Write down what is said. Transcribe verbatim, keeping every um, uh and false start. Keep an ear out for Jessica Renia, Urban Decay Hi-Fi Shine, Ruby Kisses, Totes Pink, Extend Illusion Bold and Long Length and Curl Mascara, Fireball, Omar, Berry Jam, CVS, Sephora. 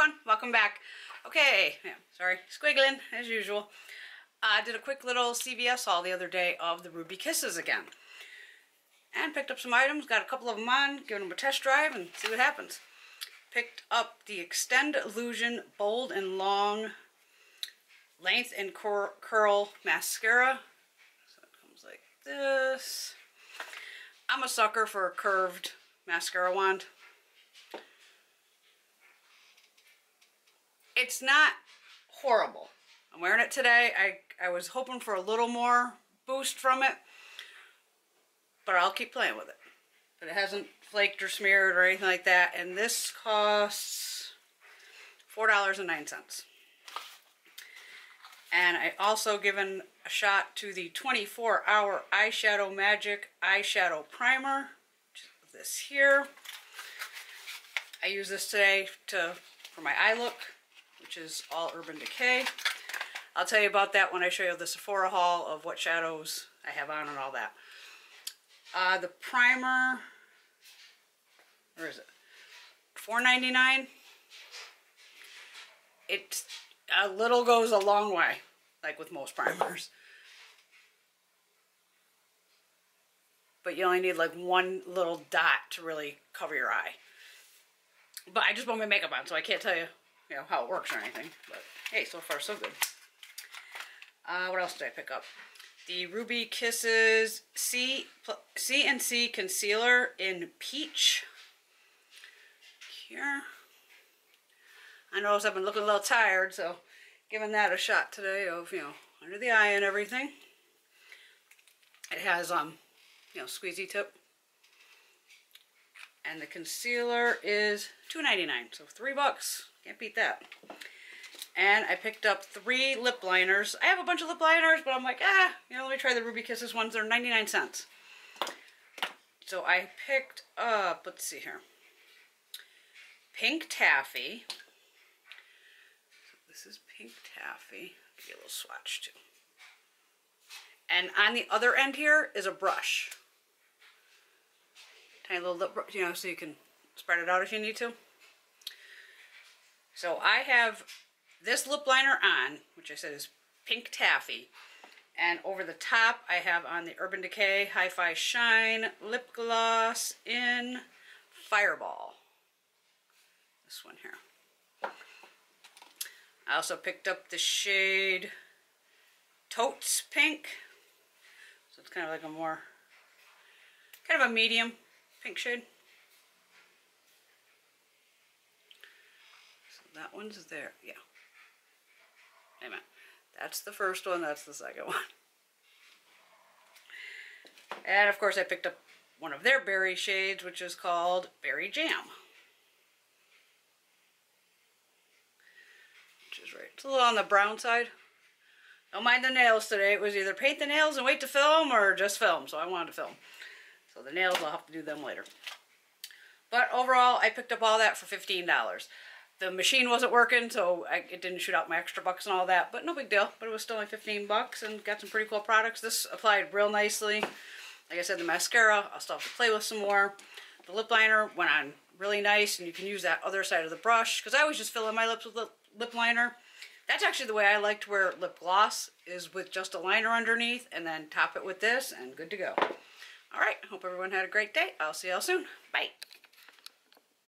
everyone, welcome back. Okay, yeah, sorry, squiggling as usual. I uh, did a quick little C V S haul the other day of the Ruby Kisses again. And picked up some items, got a couple of them on, giving them a test drive and see what happens. Picked up the Extend Illusion Bold and Long Length and Cur Curl Mascara. So it comes like this. I'm a sucker for a curved mascara wand. It's not horrible. I'm wearing it today. I, I was hoping for a little more boost from it, but I'll keep playing with it. But it hasn't flaked or smeared or anything like that. And this costs four dollars and nine cents. And I also given a shot to the twenty-four hour Eyeshadow Magic Eyeshadow Primer. This here. I use this today to for my eye look, which is all Urban Decay. I'll tell you about that when I show you the Sephora haul of what shadows I have on and all that. Uh, the primer, where is it? four ninety-nine. It's a little goes a long way, like with most primers. But you only need like one little dot to really cover your eye. But I just put my makeup on, so I can't tell you, you know, how it works or anything. But hey, so far so good. Uh, what else did I pick up? The Ruby Kisses C and C Concealer in Peach. Here. I noticed I've been looking a little tired, so giving that a shot today of, you know, under the eye and everything. It has, um, you know, squeezy tip. And the concealer is two ninety-nine, so three bucks. Can't beat that. And I picked up three lip liners. I have a bunch of lip liners, but I'm like, ah, you know, let me try the Ruby Kisses ones. They're ninety-nine cents. So I picked up, let's see here, Pink Taffy. So this is Pink Taffy. I'll give you a little swatch too. And on the other end here is a brush. Tiny little lip brush, you know, so you can spread it out if you need to. So I have this lip liner on, which I said is Pink Taffy. And over the top, I have on the Urban Decay Hi-Fi Shine Lip Gloss in Fireball. This one here. I also picked up the shade Totes Pink. So it's kind of like a more, kind of a medium pink shade. So that one's there, yeah. Wait a minute. That's the first one, that's the second one. And of course I picked up one of their berry shades, which is called Berry Jam. Which is right, it's a little on the brown side. Don't mind the nails today. It was either paint the nails and wait to film or just film. So I wanted to film. So the nails, I'll have to do them later. But overall, I picked up all that for fifteen dollars. The machine wasn't working, so I, it didn't shoot out my extra bucks and all that. But no big deal. But it was still like fifteen bucks and got some pretty cool products. This applied real nicely. Like I said, the mascara, I'll still have to play with some more. The lip liner went on really nice. And you can use that other side of the brush. Because I always just fill in my lips with lip, lip liner. That's actually the way I like to wear lip gloss, is with just a liner underneath and then top it with this and good to go. All right, hope everyone had a great day. I'll see y'all soon. Bye.